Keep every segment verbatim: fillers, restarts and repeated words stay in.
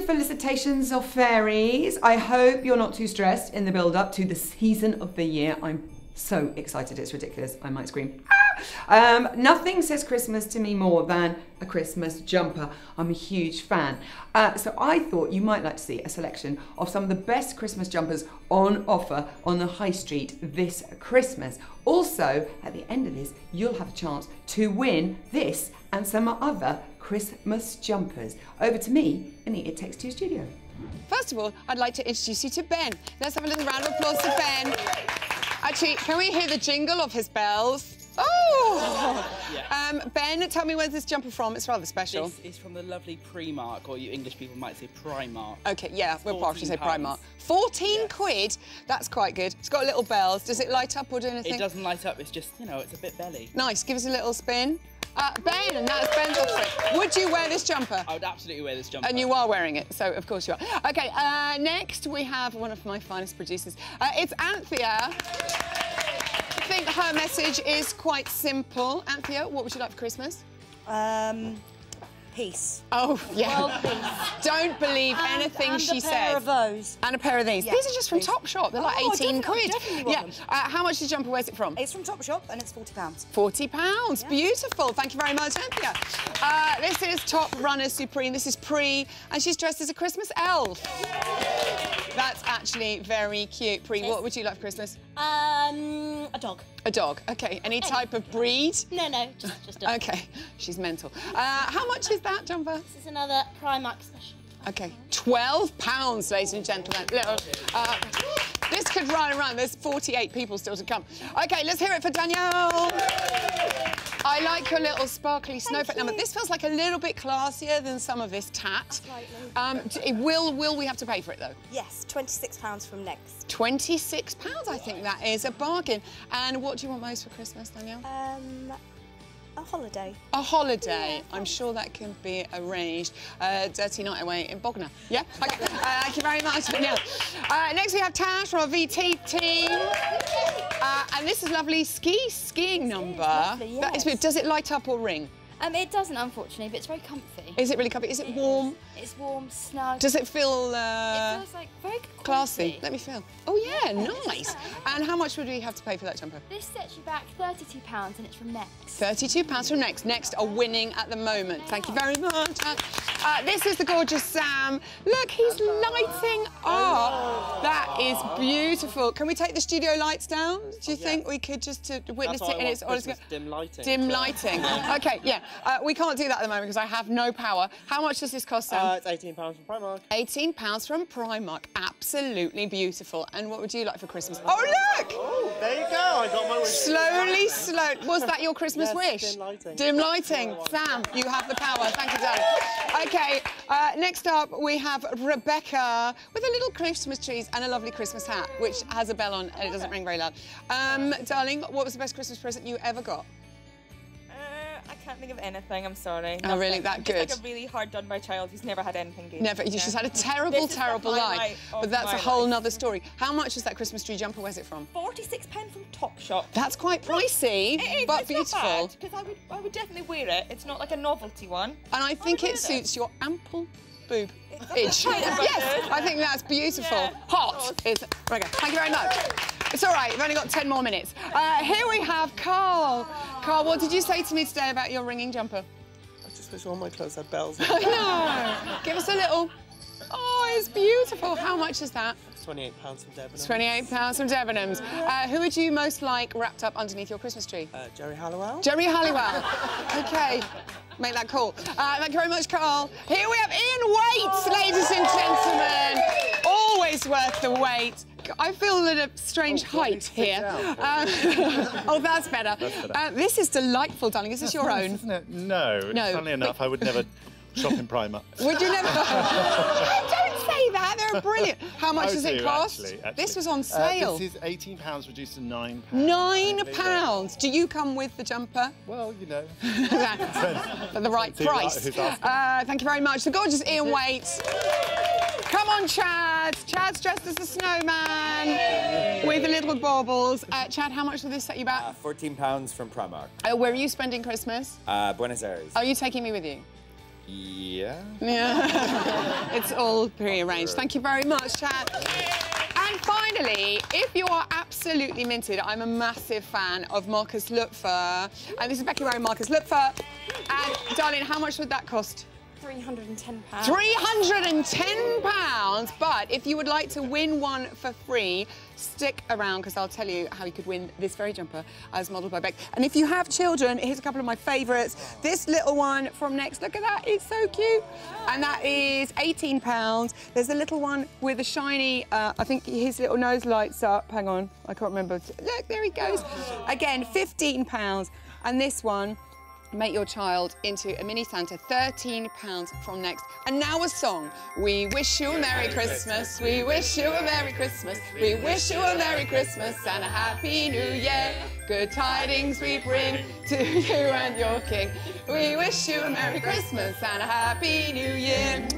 festive felicitations of fairies. I hope you're not too stressed in the build-up to the season of the year. I'm so excited, it's ridiculous. I might scream. Ah! Um, nothing says Christmas to me more than a Christmas jumper. I'm a huge fan. Uh, so I thought you might like to see a selection of some of the best Christmas jumpers on offer on the high street this Christmas. Also, at the end of this, you'll have a chance to win this and some other Christmas jumpers. Over to me in the It Takes Two studio. First of all, I'd like to introduce you to Ben. Let's have a little round of applause to Ben. Actually, can we hear the jingle of his bells? Oh! Yeah. Um, Ben, tell me where's this jumper from. It's rather special. This is from the lovely Primark, or you English people might say Primark. OK, yeah, we'll probably say Primark. fourteen yeah. quid? That's quite good. It's got little bells. Does it light up or do anything? It doesn't light up. It's just, you know, it's a bit belly. Nice. Give us a little spin. Uh, Ben, and that's Ben's offering. Would you wear this jumper? I would absolutely wear this jumper. And you are wearing it, so of course you are. OK, uh, next we have one of my finest producers. Uh, it's Anthea. I think her message is quite simple. Anthea, what would you like for Christmas? Um, peace. Oh, yeah. World peace. Don't believe and, anything and she says. And a pair of those. And a pair of these. Yeah, these are just from Topshop. They're oh, like eighteen quid. Yeah. Uh, how much did jumper? Where's it from? It's from Topshop and it's forty pounds. Forty pounds. Yeah. Beautiful. Thank you very much, Anthea. Uh, this is Top Runner Supreme. This is Pri, and she's dressed as a Christmas elf. Yay! That's actually very cute. Pri, yes. What would you like for Christmas? Um, a dog. A dog, OK. Any type of breed? No, no, just, just a dog. OK, she's mental. Uh, how much is that, jumper? This is another Primark special. OK, twelve pounds, ladies and gentlemen. Little, uh, this could run around. There's forty-eight people still to come. OK, let's hear it for Danielle. I like your little sparkly snowflake number. This feels like a little bit classier than some of this tat. Um, will will we have to pay for it though? Yes, twenty-six pounds from Next. twenty-six pounds, I think that is a bargain. And what do you want most for Christmas, Danielle? Um, a holiday. A holiday. Yeah, I'm sure that can be arranged. Uh, dirty night away in Bognor. Yeah. Okay. uh, thank you very much, Danielle. Uh, next we have Tash from our V T team. Uh, and this is lovely ski skiing number. Lovely, yes. That is weird. Does it light up or ring? Um, it doesn't, unfortunately, but it's very comfy. Is it really comfy? Is it, it warm? Is. It's warm, snug. Does it feel? Uh, it feels like very classy. Comfy. Let me feel. Oh yeah, yeah nice. And how much would we have to pay for that jumper? This sets you back thirty-two pounds, and it's from Next. Thirty-two pounds from Next. Next are winning at the moment. Thank you very much. Uh, this is the gorgeous Sam. Look, he's lighting up. That is beautiful. Can we take the studio lights down? Do you think we could just to witness it in its honest dim lighting? Dim lighting. Okay, yeah. Uh, we can't do that at the moment because I have no power. How much does this cost, Sam? Uh, it's eighteen pounds from Primark. eighteen pounds from Primark. Absolutely beautiful. And what would you like for Christmas? Oh, look! Oh, there you go. I got my wish. Slowly, slowly. Was that your Christmas yes, wish? Dim lighting. Dim lighting. Sam, you have the power. Thank you, darling. OK, uh, next up we have Rebecca with a little Christmas trees and a lovely Christmas hat, which has a bell on and it doesn't ring very loud. Um, darling, what was the best Christmas present you ever got? I can't think of anything, I'm sorry. Nothing. Oh, really? That good? It's like a really hard done by child who's never had anything good. Never. She's no. had a terrible, terrible life. But that's a whole life. Other story. How much is that Christmas tree jumper? Where's it from? forty-six pounds from Topshop. That's quite pricey, it is, but it's beautiful. Because I would, I would definitely wear it. It's not like a novelty one. And I think I it suits it. your ample boob. Itch. Yes, I think that's beautiful. Yeah, Hot. Is right, okay. Thank you very much. It's all right, we've only got ten more minutes. Uh, here we have Carl. Carl, what did you say to me today about your ringing jumper? I just wish all my clothes had bells. I know. Give us a little. Oh, it's beautiful. How much is that? It's twenty-eight pounds from Debenhams. twenty-eight pounds from Debenhams. Uh, who would you most like wrapped up underneath your Christmas tree? Uh, Geri Halliwell. Geri Halliwell. OK. Make that call. Uh, thank you very much, Carl. Here we have Ian Waite, ladies and gentlemen. Always worth the wait. I feel at a strange oh, height here. Uh, oh, that's better. That's better. Uh, this is delightful, darling. Is this your nice, own? Isn't it? No. No. Funnily enough, I would never shop in Primark. Would you never? Don't say that. They're brilliant. How much I does do, it cost? Actually, actually. This was on sale. Uh, this is eighteen pounds reduced to nine pounds. nine pounds. Do you come with the jumper? Well, you know. At the right so price. Who's uh, thank you very much. The gorgeous Ian Waite. Come on, Chad. Chad's dressed as a snowman Yay. with little baubles. Uh, Chad, how much will this set you back? Uh, fourteen pounds from Primark. Oh, where are you spending Christmas? Uh, Buenos Aires. Are you taking me with you? Yeah. Yeah. It's all pre-arranged. Thank you very much, chat. And finally, if you are absolutely minted, I'm a massive fan of Marcus Lupfer. And this is Becky wearing Marcus Lupfer. And darling, how much would that cost? three hundred and ten pounds. three hundred and ten pounds! But if you would like to win one for free, stick around, because I'll tell you how you could win this very jumper as modelled by Beck. And if you have children, here's a couple of my favourites. This little one from Next, look at that, it's so cute. And that is eighteen pounds. There's a little one with a shiny, uh, I think his little nose lights up. Hang on, I can't remember. Look, there he goes. Again, fifteen pounds. And this one, make your child into a mini Santa, thirteen pounds from Next. And now a song. We wish you a Merry Christmas, we wish you a Merry Christmas, we wish you a Merry Christmas and a Happy New Year. Good tidings we bring to you and your king. We wish you a Merry Christmas and a Happy New Year.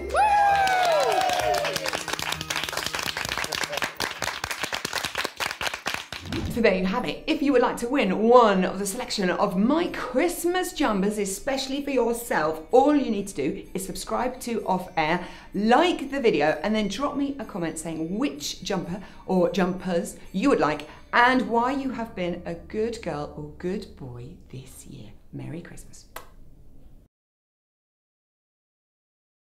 So there you have it. If you would like to win one of the selection of my Christmas jumpers, especially for yourself, all you need to do is subscribe to Off Air, like the video, and then drop me a comment saying which jumper or jumpers you would like and why you have been a good girl or good boy this year. Merry Christmas.